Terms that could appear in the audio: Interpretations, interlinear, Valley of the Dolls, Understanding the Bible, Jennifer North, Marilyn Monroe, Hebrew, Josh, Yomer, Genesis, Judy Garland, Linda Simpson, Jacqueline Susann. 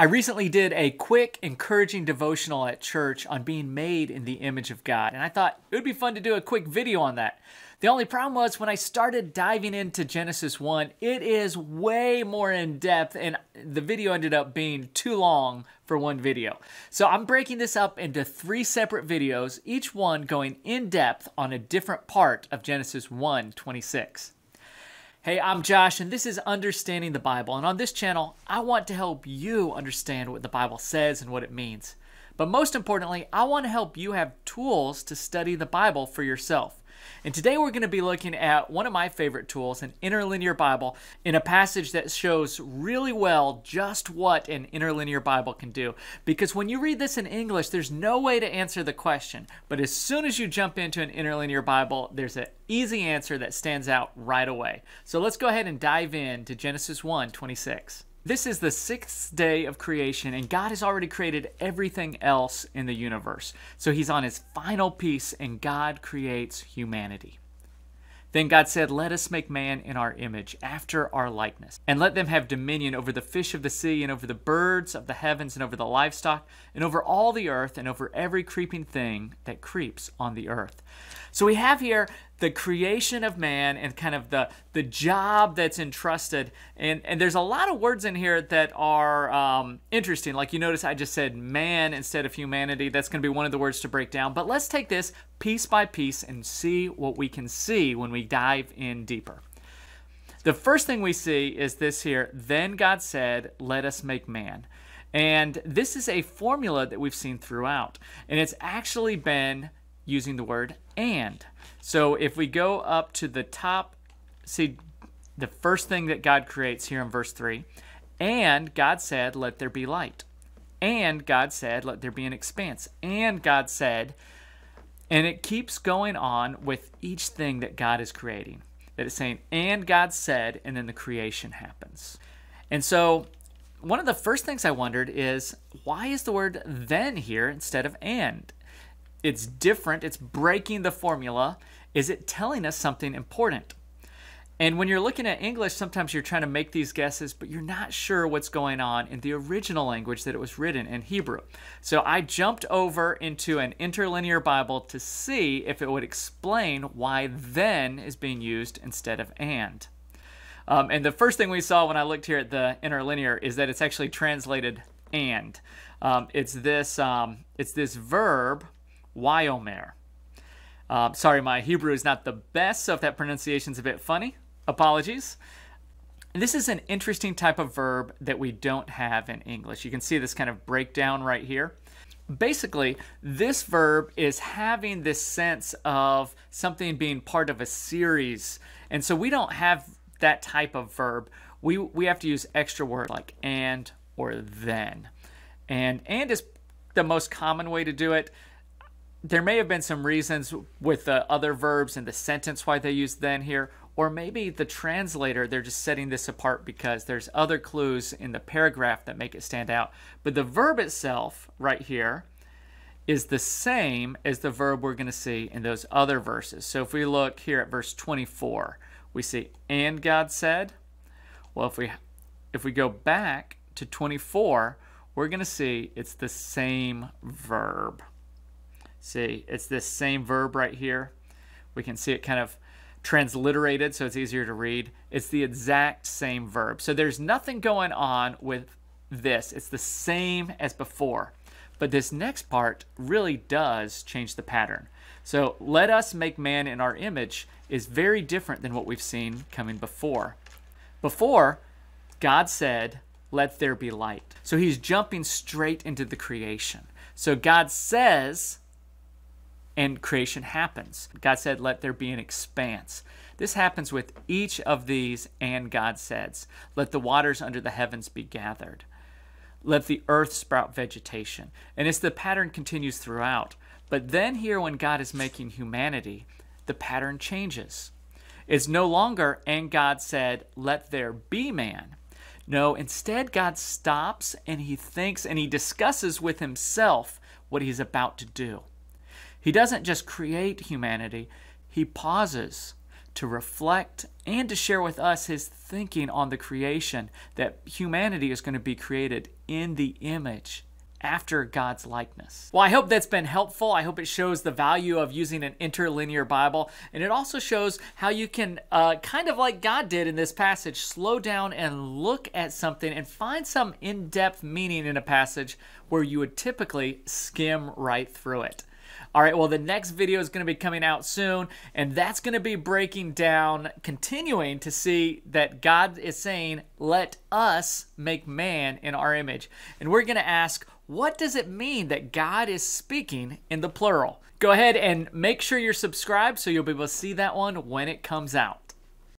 I recently did a quick, encouraging devotional at church on being made in the image of God, and I thought it would be fun to do a quick video on that. The only problem was when I started diving into Genesis 1, it is way more in depth, and the video ended up being too long for one video. So I'm breaking this up into three separate videos, each one going in depth on a different part of Genesis 1:26. Hey, I'm Josh, and this is Understanding the Bible, and on this channel, I want to help you understand what the Bible says and what it means. But most importantly, I want to help you have tools to study the Bible for yourself. And today we're going to be looking at one of my favorite tools, an interlinear Bible, in a passage that shows really well just what an interlinear Bible can do. Because when you read this in English, there's no way to answer the question. But as soon as you jump into an interlinear Bible, there's an easy answer that stands out right away. So let's go ahead and dive in to Genesis 1:26. This is the sixth day of creation, and God has already created everything else in the universe. So he's on his final piece, and God creates humanity. Then God said, "Let us make man in our image, after our likeness, and let them have dominion over the fish of the sea, and over the birds of the heavens, and over the livestock, and over all the earth, and over every creeping thing that creeps on the earth." So we have here the creation of man and kind of the job that's entrusted. And there's a lot of words in here that are interesting. Like you notice I just said man instead of humanity. That's going to be one of the words to break down. But let's take this piece by piece and see what we can see when we dive in deeper. The first thing we see is this here. Then God said, "Let us make man." And this is a formula that we've seen throughout. And it's actually been using the word "and." So if we go up to the top, see the first thing that God creates here in verse 3, "And God said, let there be light. And God said, let there be an expanse. And God said," and it keeps going on with each thing that God is creating. That is saying, "And God said," and then the creation happens. And so one of the first things I wondered is, why is the word "then" here instead of "and"? It's different. It's breaking the formula. Is it telling us something important? And when you're looking at English, sometimes you're trying to make these guesses, but you're not sure what's going on in the original language that it was written in, Hebrew. So I jumped over into an interlinear Bible to see if it would explain why "then" is being used instead of "and." And the first thing we saw when I looked here at the interlinear is that it's actually translated "and." It's this verb, Yomer. Sorry, my Hebrew is not the best, so if that pronunciation's a bit funny, apologies. This is an interesting type of verb that we don't have in English. You can see this kind of breakdown right here. Basically, this verb is having this sense of something being part of a series, and so we don't have that type of verb. We have to use extra words like "and" or "then." And is the most common way to do it. There may have been some reasons with the other verbs in the sentence why they use "then" here, or maybe the translator, they're just setting this apart because there's other clues in the paragraph that make it stand out. But the verb itself right here is the same as the verb we're going to see in those other verses. So if we look here at verse 24, we see "and God said." Well, if we go back to 24, we're going to see it's the same verb. See, it's this same verb right here. We can see it kind of transliterated, so it's easier to read. It's the exact same verb. So there's nothing going on with this. It's the same as before. But this next part really does change the pattern. So "let us make man in our image" is very different than what we've seen coming before. Before, God said, "Let there be light." So he's jumping straight into the creation. So God says, and creation happens. God said, "Let there be an expanse." This happens with each of these "and God says." "Let the waters under the heavens be gathered. Let the earth sprout vegetation." And it's the pattern continues throughout. But then here when God is making humanity, the pattern changes. It's no longer "and God said, let there be man." No, instead God stops and he thinks and he discusses with himself what he's about to do. He doesn't just create humanity, he pauses to reflect and to share with us his thinking on the creation, that humanity is going to be created in the image after God's likeness. Well, I hope that's been helpful. I hope it shows the value of using an interlinear Bible, and it also shows how you can, kind of like God did in this passage, slow down and look at something and find some in-depth meaning in a passage where you would typically skim right through it. All right, well, the next video is going to be coming out soon, and that's going to be breaking down, continuing to see that God is saying, let us make man in our image. And we're going to ask, what does it mean that God is speaking in the plural? Go ahead and make sure you're subscribed so you'll be able to see that one when it comes out.